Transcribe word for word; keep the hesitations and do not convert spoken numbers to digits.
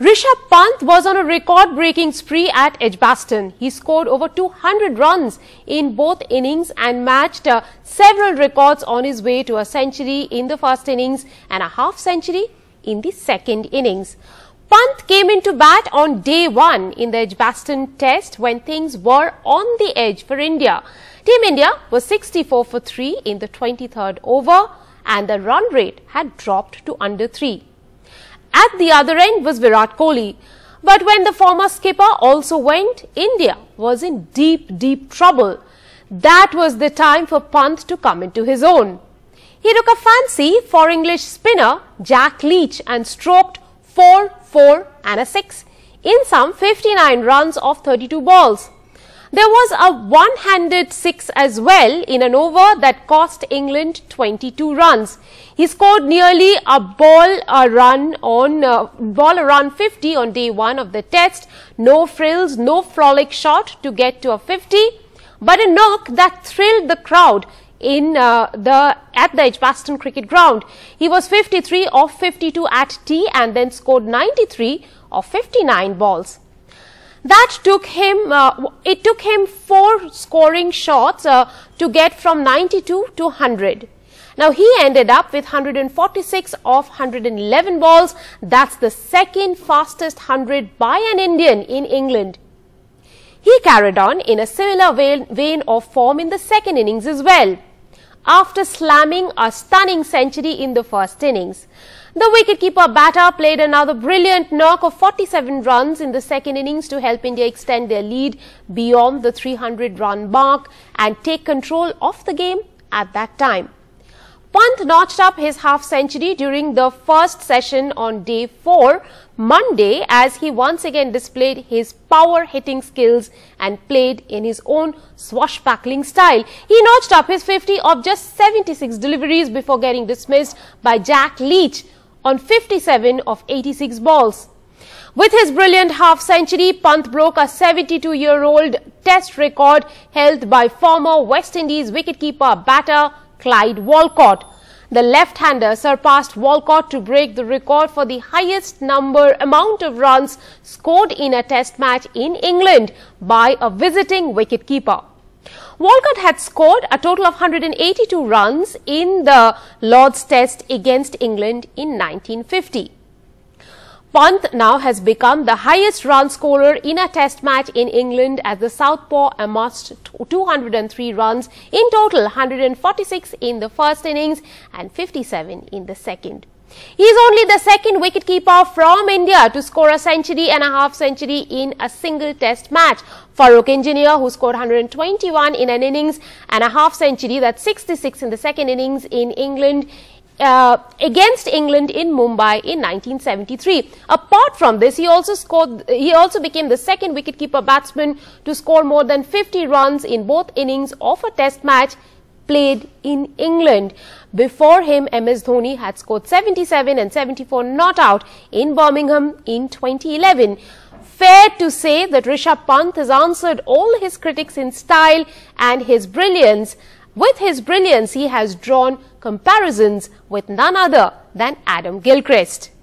Rishabh Pant was on a record-breaking spree at Edgbaston. He scored over two hundred runs in both innings and matched uh, several records on his way to a century in the first innings and a half century in the second innings. Pant came into bat on day one in the Edgbaston test when things were on the edge for India. Team India was sixty-four for three in the twenty-third over and the run rate had dropped to under three. At the other end was Virat Kohli. But when the former skipper also went, India was in deep, deep trouble. That was the time for Pant to come into his own. He took a fancy for English spinner Jack Leach and stroked four, four and a six in some fifty-nine runs off thirty-two balls. There was a one-handed six as well in an over that cost England twenty-two runs. He scored nearly a ball a run on uh, ball a run fifty on day one of the test. No frills, no frolic shot to get to a fifty, but a knock that thrilled the crowd in uh, the at the Edgbaston cricket ground. He was fifty-three off fifty-two at tea and then scored ninety-three off fifty-nine balls. That took him, uh, it took him four scoring shots uh, to get from ninety-two to one hundred. Now he ended up with one hundred forty-six off one hundred eleven balls. That's the second fastest one hundred by an Indian in England. He carried on in a similar vein, vein of form in the second innings as well, after slamming a stunning century in the first innings. The wicketkeeper batter played another brilliant knock of forty-seven runs in the second innings to help India extend their lead beyond the three hundred run mark and take control of the game at that time. Pant notched up his half century during the first session on day four, Monday, as he once again displayed his power hitting skills and played in his own swashbuckling style. He notched up his fifty off just seventy-six deliveries before getting dismissed by Jack Leach on fifty-seven of eighty-six balls. With his brilliant half century, Pant broke a seventy-two-year-old test record held by former West Indies wicketkeeper batter Clyde Walcott. The left-hander surpassed Walcott to break the record for the highest number amount of runs scored in a test match in England by a visiting wicketkeeper. Walcott had scored a total of one hundred eighty-two runs in the Lord's test against England in nineteen fifty. Pant now has become the highest run scorer in a test match in England as the Southpaw amassed two hundred three runs in total, one hundred forty-six in the first innings and fifty-seven in the second. He is only the second wicketkeeper from India to score a century and a half century in a single test match. Farokh Engineer, who scored one hundred twenty-one in an innings and a half century, that's sixty-six in the second innings in England, Uh, against England in Mumbai in nineteen seventy-three. Apart from this, he also scored, he also became the second wicketkeeper batsman to score more than fifty runs in both innings of a test match played in England. Before him, M S Dhoni had scored seventy-seven and seventy-four not out in Birmingham in twenty eleven. Fair to say that Rishabh Pant has answered all his critics in style and his brilliance. With his brilliance, he has drawn comparisons with none other than Adam Gilchrist.